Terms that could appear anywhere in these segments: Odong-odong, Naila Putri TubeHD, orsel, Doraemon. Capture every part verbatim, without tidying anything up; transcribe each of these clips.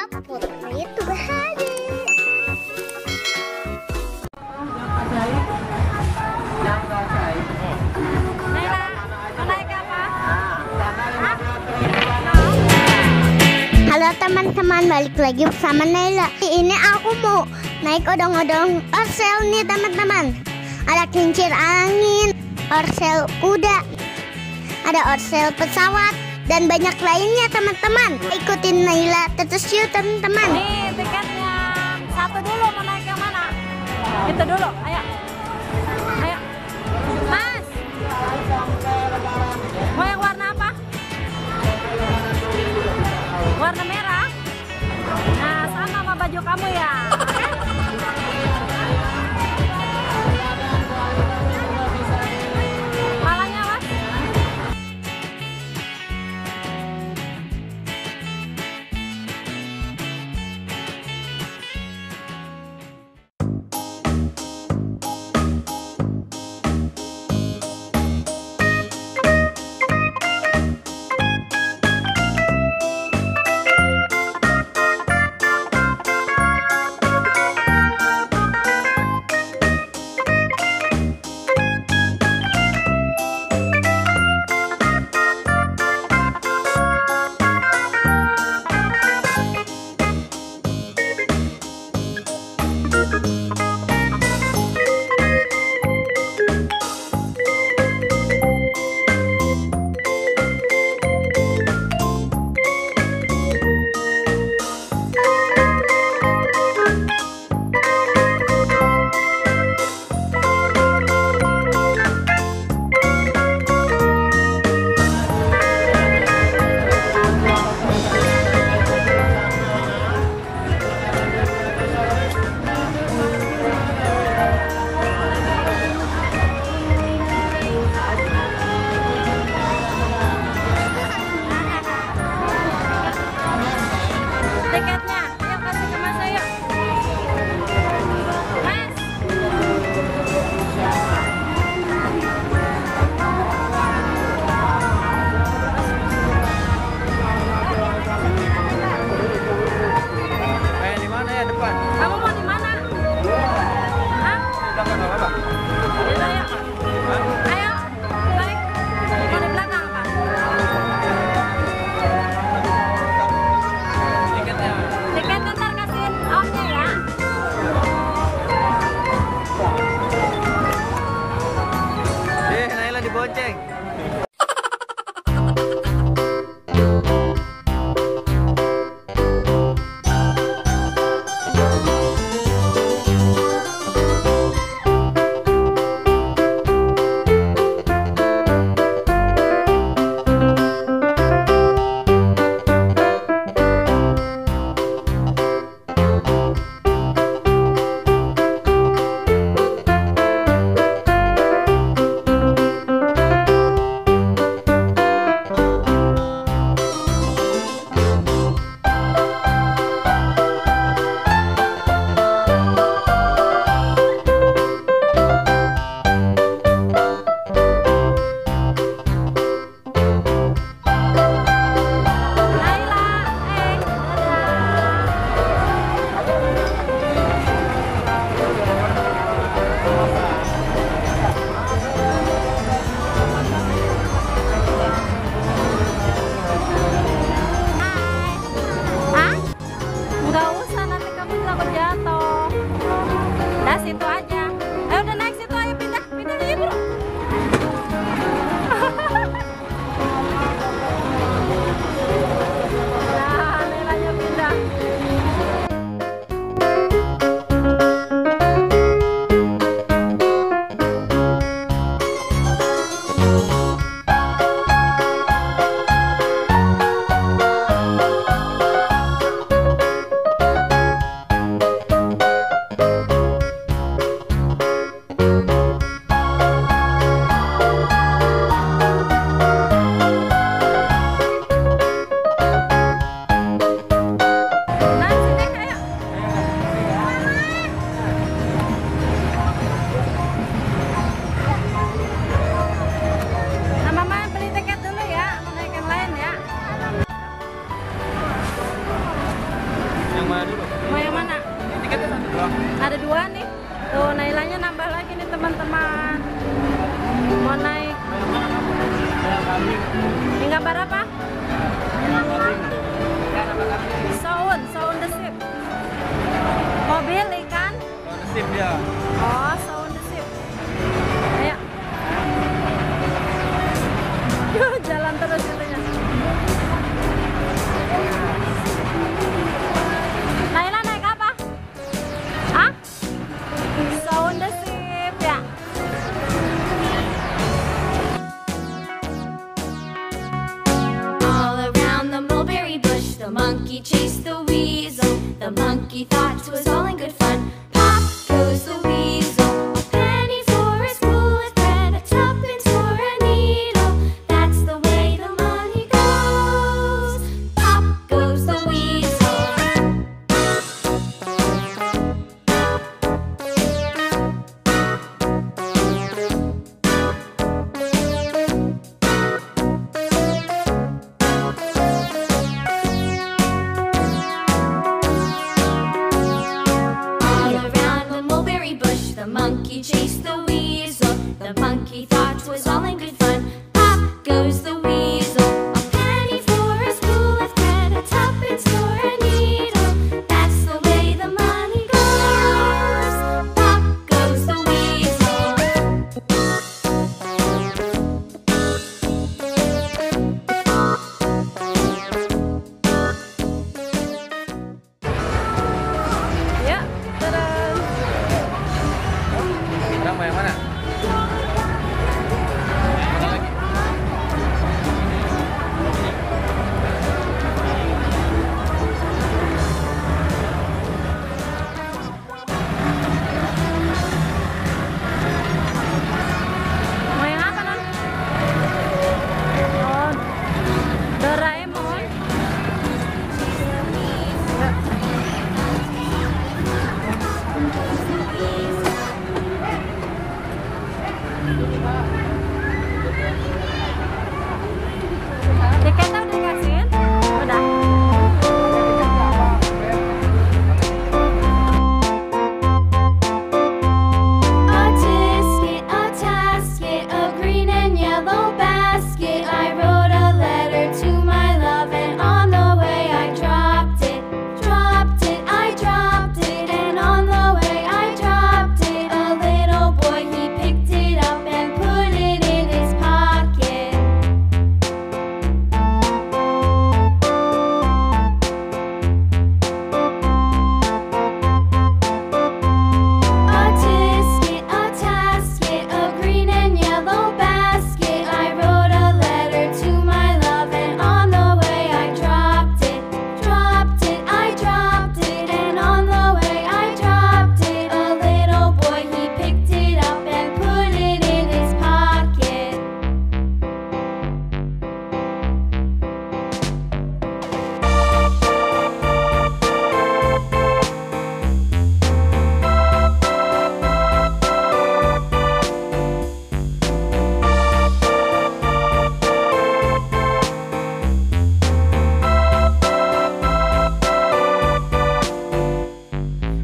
Naila Putri TubeHD. Halo teman-teman, balik lagi bersama Naila. Ini aku mau naik odong-odong Orsel nih teman-teman. Ada kincir angin, Orsel kuda, ada Orsel pesawat, dan banyak lainnya teman-teman. Ikutin Naila terus yuk teman-teman. Nih tiketnya. Satu dulu, mau naik yang mana? Itu dulu, ayo. Ayo. Mas. Mau yang warna apa? Warna merah. Nah, sama sama baju kamu ya. Palanya Mas. ada dua nih. Tuh Nailanya nambah lagi nih teman-teman. Mau naik hingga berapa? Sound, sound the ship. Mobil ikan? Sound the ship ya. Oh, sound the ship. Ayo. Yuh, jalan terus katanya. Naila naik apa? Hah? Sound the ship ya. All around the mulberry bush, the monkey chased the weasel. The monkey thought it was all in good fun. Pop goes the weasel. A penny for a spool of thread, a tuppence for a needle. That's the way the money goes. Pop goes the weasel. All around the mulberry bush, the monkey chased the weasel. The monkey thought it was all in good fun. Pop goes the weasel. A penny for a spool of thread, a tuppence for a needle. That's the way the money goes. Pop goes the weasel. Ya, terus. Sekarang mau yang mana? Mana lagi? Mau yang apa, Non? Oh, Doraemon. Tiketnya udah dikasihin? Udah. A tisket, a tasket, a green and yellow basket. I wrote a letter to my love, and on the way I dropped it. Dropped it, I dropped it, and on the way I dropped it. A little boy, he picked it up and put it in his pocket. A tisket, a tasket, a green and yellow basket. I wrote a letter to my love, and on the way I dropped it. Dropped it, I dropped it, and on the way I dropped it. A little boy, he picked it up and put it in his pocket.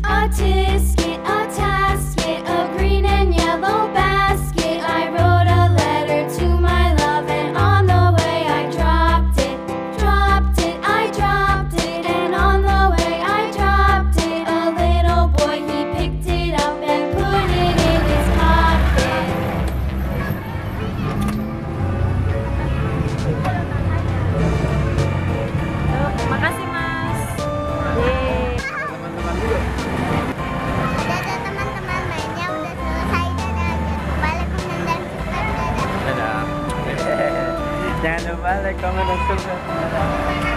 A tisket, a tasket, a green and yellow basket. I wrote a letter to my love, and on the way I dropped it. Dropped it, I dropped it, and on the way I dropped it. A little boy, he picked it up and put it in his pocket. Yuk, makasih Mas. Yeay. Teman-teman dulu. Dadah teman-teman, mainnya udah selesai. Dadah, jangan lupa like, komen, dan subscribe. Dadah. Dadah. Jangan lupa like, comment, dan subscribe. Dadah.